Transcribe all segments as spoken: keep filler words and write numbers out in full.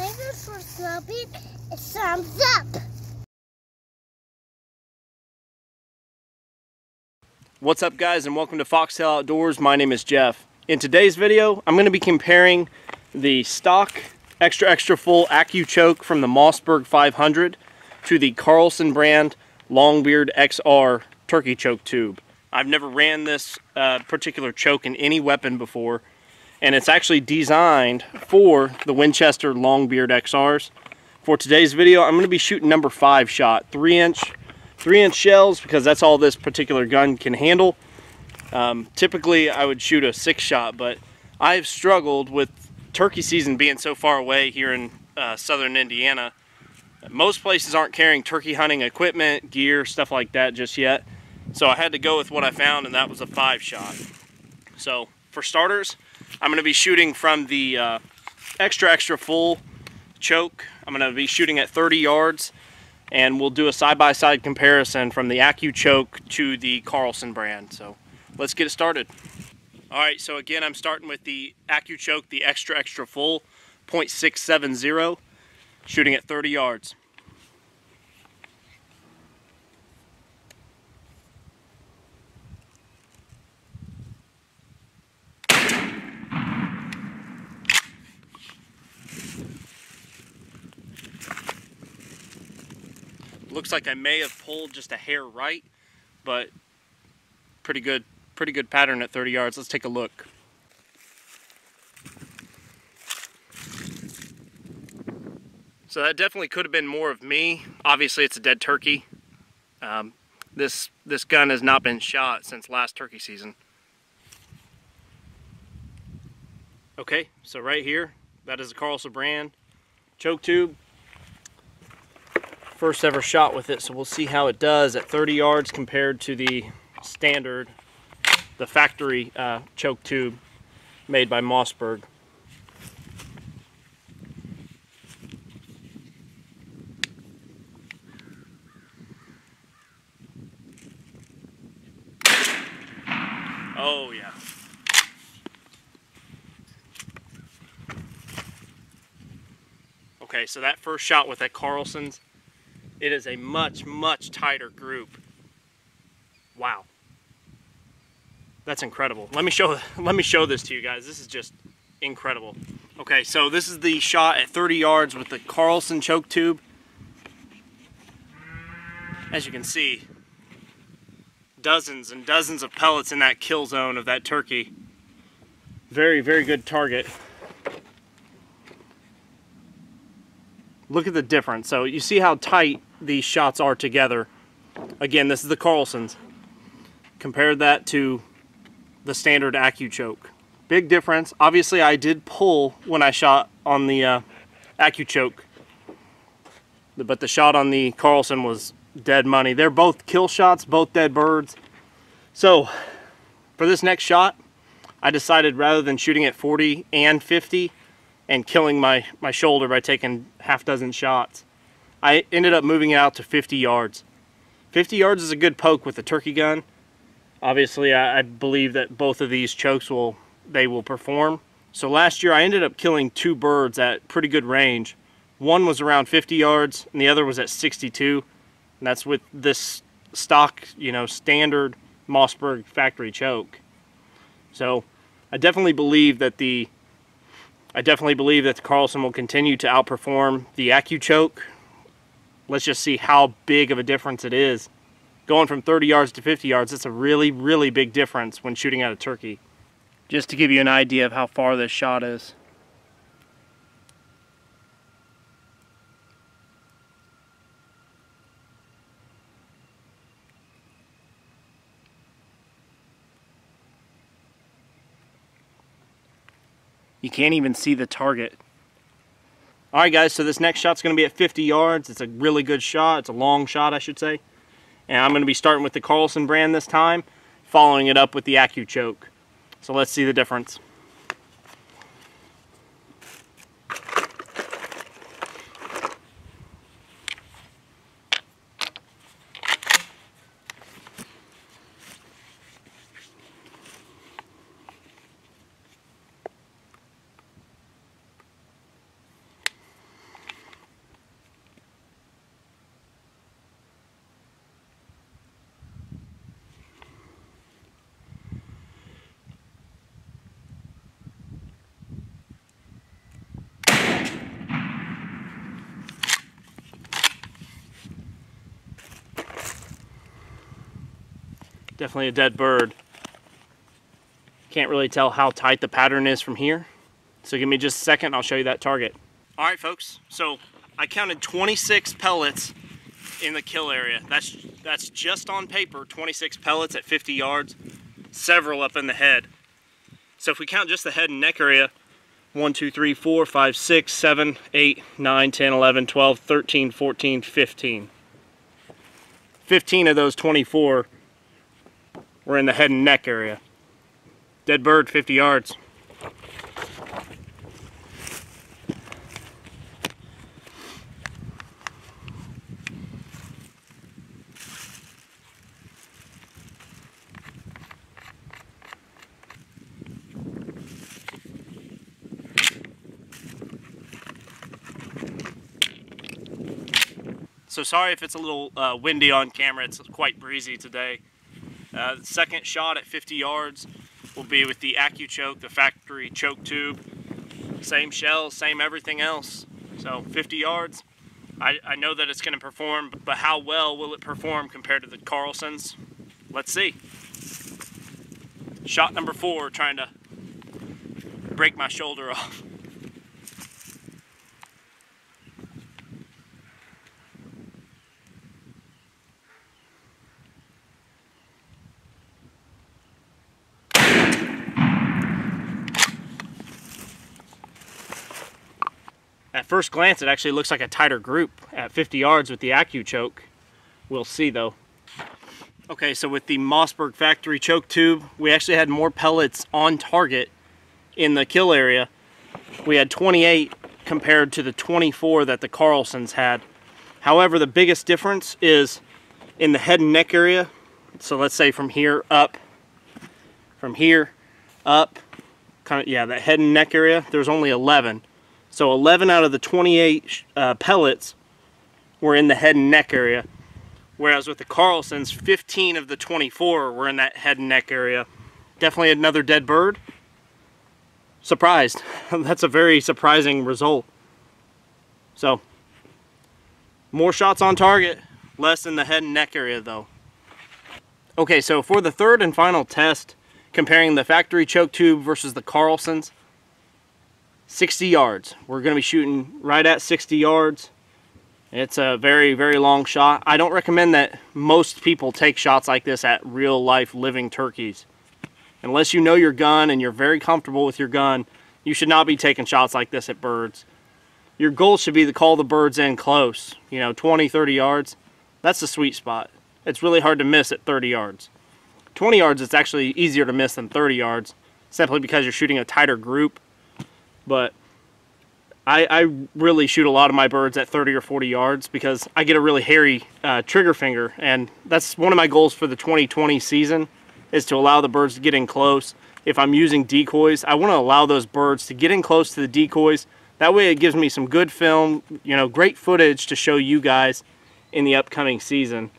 favorites for Sloping is thumbs up. What's up, guys, and welcome to Foxtail Outdoors. My name is Jeff. In today's video, I'm going to be comparing the stock extra extra full Accu-Choke from the Mossberg five hundred to the Carlson brand Longbeard X R turkey choke tube. I've never ran this uh, particular choke in any weapon before, and it's actually designed for the Winchester Longbeard X Rs. For today's video, I'm going to be shooting number five shot, three inch, three inch shells, because that's all this particular gun can handle. Um, typically, I would shoot a six shot, but I've struggled with turkey season being so far away here in uh, southern Indiana. Most places aren't carrying turkey hunting equipment, gear, stuff like that just yet. So I had to go with what I found, and that was a five shot. So for starters, I'm gonna be shooting from the uh, extra extra full choke. I'm gonna be shooting at thirty yards, and we'll do a side-by-side comparison from the Accu-Choke to the Carlson brand. So let's get it started. All right, so again, I'm starting with the Accu-Choke, the extra extra full, point six seven zero, shooting at thirty yards. Looks like I may have pulled just a hair right, but pretty good, pretty good pattern at thirty yards. Let's take a look. So that definitely could have been more of me. Obviously, it's a dead turkey. Um, this this gun has not been shot since last turkey season. Okay, so right here, that is a Carlson brand choke tube. First ever shot with it, so we'll see how it does at thirty yards compared to the standard, the factory uh, choke tube made by Mossberg. Oh yeah. Okay, so that first shot with that Carlson's, it is a much, much tighter group. Wow. That's incredible. Let me show let me show this to you guys. This is just incredible. Okay, so this is the shot at thirty yards with the Carlson choke tube. As you can see, dozens and dozens of pellets in that kill zone of that turkey. Very, very good target. Look at the difference. So you see how tight these shots are together. Again, this is the Carlson's. Compare that to the standard Accu-Choke. Big difference. Obviously, I did pull when I shot on the uh, Accu-Choke, but the shot on the Carlson was dead money. They're both kill shots, both dead birds. So for this next shot, I decided rather than shooting at forty and fifty, and killing my, my shoulder by taking half dozen shots, I ended up moving it out to fifty yards. fifty yards is a good poke with a turkey gun. Obviously, I, I believe that both of these chokes will, they will perform. So last year I ended up killing two birds at pretty good range. One was around fifty yards and the other was at sixty-two. And that's with this stock, you know, standard Mossberg factory choke. So I definitely believe that the I definitely believe that the Carlson will continue to outperform the Accu-Choke. Let's just see how big of a difference it is. Going from thirty yards to fifty yards, it's a really, really big difference when shooting at a turkey. Just to give you an idea of how far this shot is. You can't even see the target. All right, guys, so this next shot's going to be at fifty yards. It's a really good shot. It's a long shot, I should say. And I'm going to be starting with the Carlson brand this time, following it up with the Accu-Choke. So let's see the difference. Definitely a dead bird. Can't really tell how tight the pattern is from here. So give me just a second, I'll show you that target. All right, folks, so I counted twenty-six pellets in the kill area. That's, that's just on paper, twenty-six pellets at fifty yards, several up in the head. So if we count just the head and neck area, one, two, three, four, five, six, seven, eight, nine, ten, eleven, twelve, thirteen, fourteen, fifteen. fifteen of those twenty-four were in the head and neck area. Dead bird, fifty yards. So sorry if it's a little uh, windy on camera, it's quite breezy today. Uh, the second shot at fifty yards will be with the Accu-Choke, the factory choke tube. Same shell, same everything else. So fifty yards, I, I know that it's gonna perform, but how well will it perform compared to the Carlsons? Let's see. Shot number four, trying to break my shoulder off. At first glance, it actually looks like a tighter group at fifty yards with the Accu-Choke. We'll see though. Okay, so with the Mossberg factory choke tube, we actually had more pellets on target in the kill area. We had twenty-eight compared to the twenty-four that the Carlsons had. However, the biggest difference is in the head and neck area. So let's say from here up, from here up, kind of, yeah, that head and neck area, there's only eleven. So eleven out of the twenty-eight uh, pellets were in the head and neck area, whereas with the Carlsons, fifteen of the twenty-four were in that head and neck area. Definitely another dead bird. Surprised. That's a very surprising result. So, more shots on target, less in the head and neck area though. Okay, so for the third and final test, comparing the factory choke tube versus the Carlsons, sixty yards. We're going to be shooting right at sixty yards. It's a very, very long shot. I don't recommend that most people take shots like this at real life living turkeys. Unless you know your gun and you're very comfortable with your gun, you should not be taking shots like this at birds. Your goal should be to call the birds in close, you know, twenty, thirty yards. That's the sweet spot. It's really hard to miss at thirty yards. twenty yards, it's actually easier to miss than thirty yards, simply because you're shooting a tighter group. But I, I really shoot a lot of my birds at thirty or forty yards because I get a really hairy uh, trigger finger, and that's one of my goals for the twenty twenty season, is to allow the birds to get in close. If I'm using decoys, I want to allow those birds to get in close to the decoys. That way it gives me some good film, you know, great footage to show you guys in the upcoming season.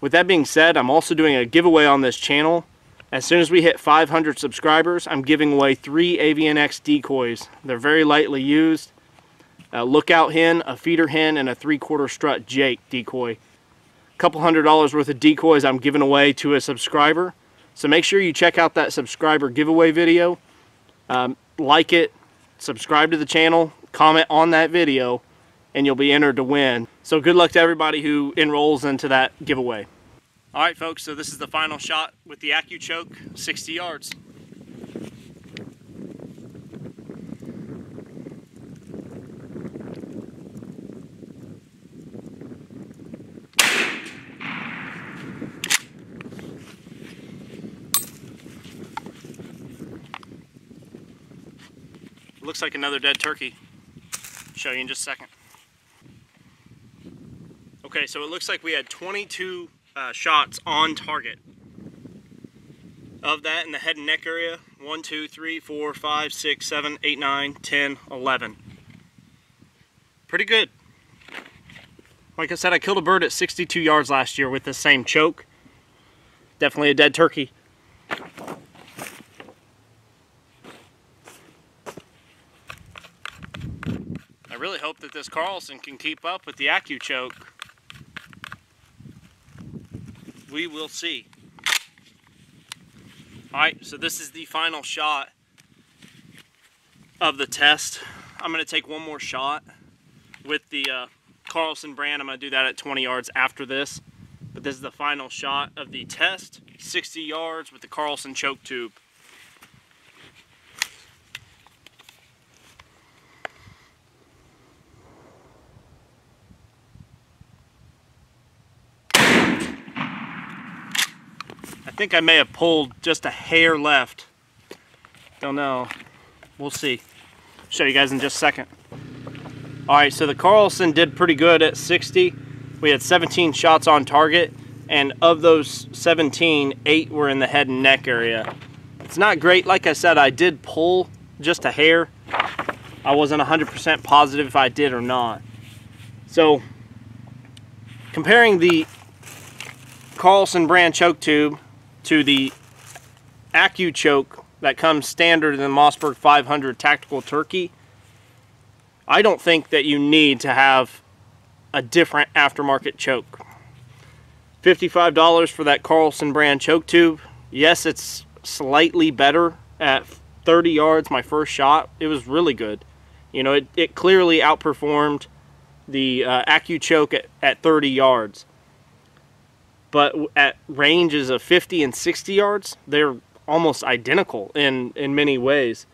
With that being said, I'm also doing a giveaway on this channel. As soon as we hit five hundred subscribers, I'm giving away three Avian X decoys. They're very lightly used. A lookout hen, a feeder hen, and a three-quarter strut Jake decoy. A couple hundred dollars worth of decoys I'm giving away to a subscriber. So make sure you check out that subscriber giveaway video. Um, like it, subscribe to the channel, comment on that video, and you'll be entered to win. So good luck to everybody who enrolls into that giveaway. All right, folks, so this is the final shot with the Accu-Choke, sixty yards. Looks like another dead turkey. Show you in just a second. Okay, so it looks like we had twenty-two Uh, shots on target. Of that, in the head and neck area, one, two, three, four, five, six, seven, eight, nine, ten, eleven. Pretty good. Like I said, I killed a bird at sixty-two yards last year with the same choke. Definitely a dead turkey. I really hope that this Carlson can keep up with the Accu-Choke. We will see. All right, so this is the final shot of the test. I'm gonna take one more shot with the uh, Carlson brand. I'm gonna do that at twenty yards after this. But this is the final shot of the test, sixty yards with the Carlson choke tube. I think I may have pulled just a hair left. Don't know. We'll see. Show you guys in just a second. All right, so the Carlson did pretty good at sixty. We had seventeen shots on target, and of those seventeen, eight were in the head and neck area. It's not great. Like I said, I did pull just a hair. I wasn't one hundred percent positive if I did or not. So comparing the Carlson brand choke tube to the Accu-Choke that comes standard in the Mossberg five hundred Tactical Turkey, I don't think that you need to have a different aftermarket choke. fifty-five dollars for that Carlson brand choke tube. Yes, it's slightly better at thirty yards, my first shot. It was really good. You know, it, it clearly outperformed the uh, Accu-Choke at, at thirty yards. But at ranges of fifty and sixty yards, they're almost identical in, in many ways.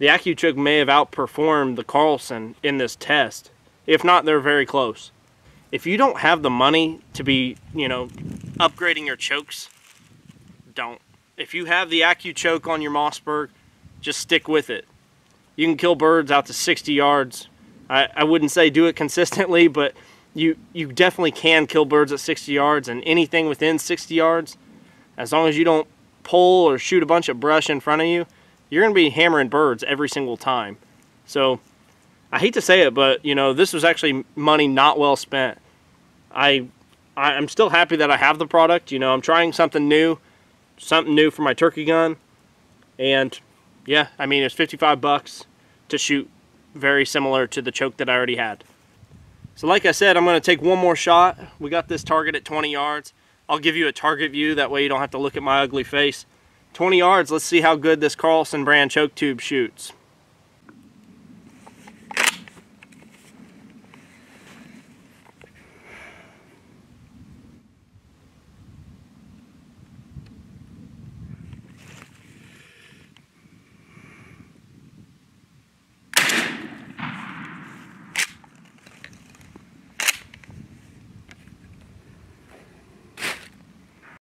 The Accu-Choke may have outperformed the Carlson in this test. If not, they're very close. If you don't have the money to be, you know, upgrading your chokes, don't. If you have the Accu-Choke on your Mossberg, just stick with it. You can kill birds out to sixty yards. I, I wouldn't say do it consistently, but you, you definitely can kill birds at sixty yards, and anything within sixty yards, as long as you don't pull or shoot a bunch of brush in front of you, you're going to be hammering birds every single time. So I hate to say it, but you know, this was actually money not well spent. I, I'm still happy that I have the product. You know, I'm trying something new, something new for my turkey gun. And yeah, I mean, it's fifty-five bucks to shoot very similar to the choke that I already had. So like I said, I'm going to take one more shot. We got this target at twenty yards. I'll give you a target view. That way you don't have to look at my ugly face. twenty yards, let's see how good this Carlson brand choke tube shoots.